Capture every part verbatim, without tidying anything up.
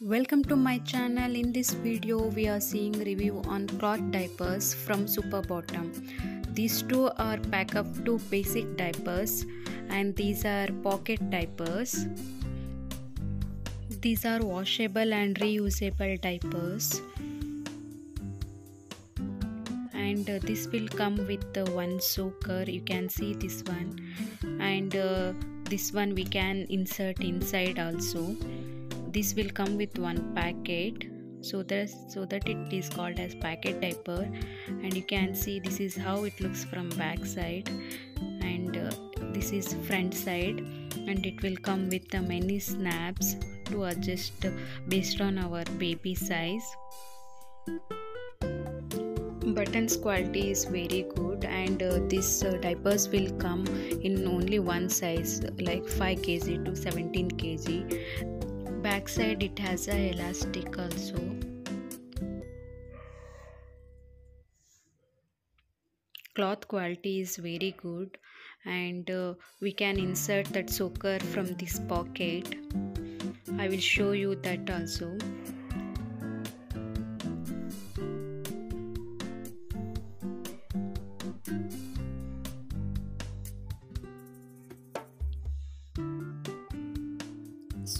Welcome to my channel. In this video we are seeing review on cloth diapers from Superbottoms. These two are pack up to basic diapers and these are pocket diapers. These are washable and reusable diapers, and uh, this will come with uh, one soaker. You can see this one, and uh, this one we can insert inside also. This will come with one packet, so that so that it is called as packet diaper. And you can see this is how it looks from back side, and uh, this is front side, and it will come with uh, many snaps to adjust uh, based on our baby size. Buttons quality is very good, and uh, these uh, diapers will come in only one size, like five kilograms to seventeen kilograms. Backside it has a elastic also, cloth quality is very good, and uh, we can insert that soaker from this pocket. I will show you that also.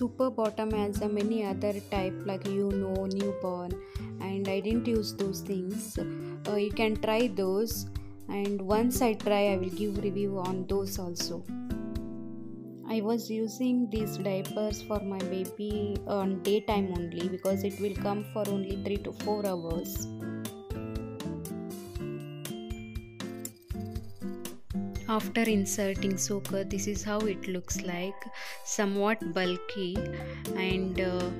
Superbottoms has a many other type, like you know newborn, and I didn't use those things. Uh, you can try those, and once I try I will give review on those also. I was using these diapers for my baby on daytime only, because it will come for only three to four hours. After inserting soaker, this is how it looks like, somewhat bulky, and uh,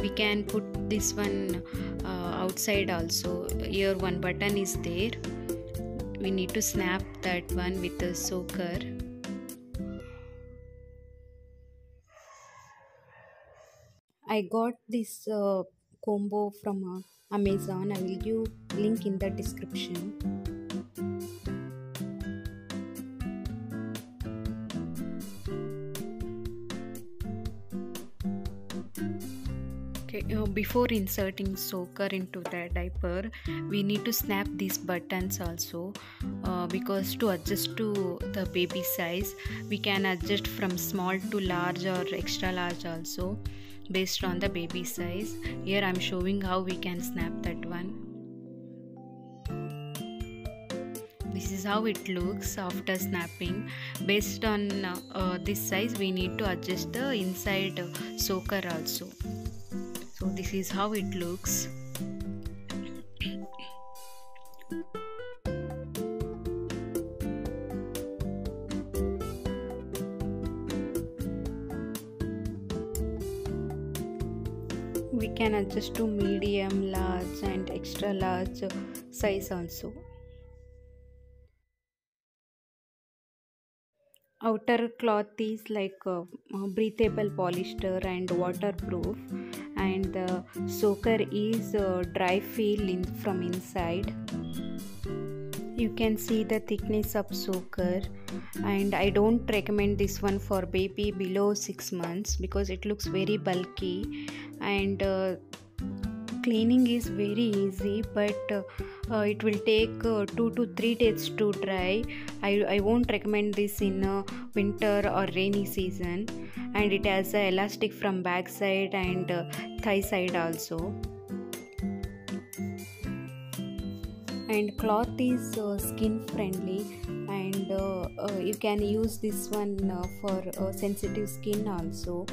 we can put this one uh, outside also. Here one button is there, we need to snap that one with the soaker. I got this uh, combo from uh, Amazon. I will give link in the description. Before inserting soaker into the diaper, we need to snap these buttons also, uh, because to adjust to the baby size we can adjust from small to large or extra large also, based on the baby size. Here I'm showing how we can snap that one. This is how it looks after snapping. Based on uh, uh, this size we need to adjust the inside uh, soaker also. So this is how it looks. We can adjust to medium, large and extra large size also. Outer cloth is like uh, breathable polyester and waterproof, and the soaker is uh, dry feel in from inside. You can see the thickness of soaker, and I don't recommend this one for baby below six months, because it looks very bulky, and uh, cleaning is very easy, but uh, uh, it will take uh, two to three days to dry. I, I won't recommend this in uh, winter or rainy season, and it has a elastic from back side and uh, thigh side also. And cloth is uh, skin friendly, and uh, uh, you can use this one uh, for uh, sensitive skin also.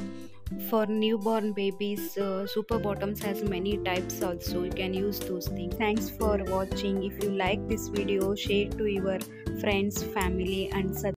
For newborn babies, uh, Superbottoms has many types also. You can use those things. Thanks for watching. If you like this video, share to your friends, family and subscribe.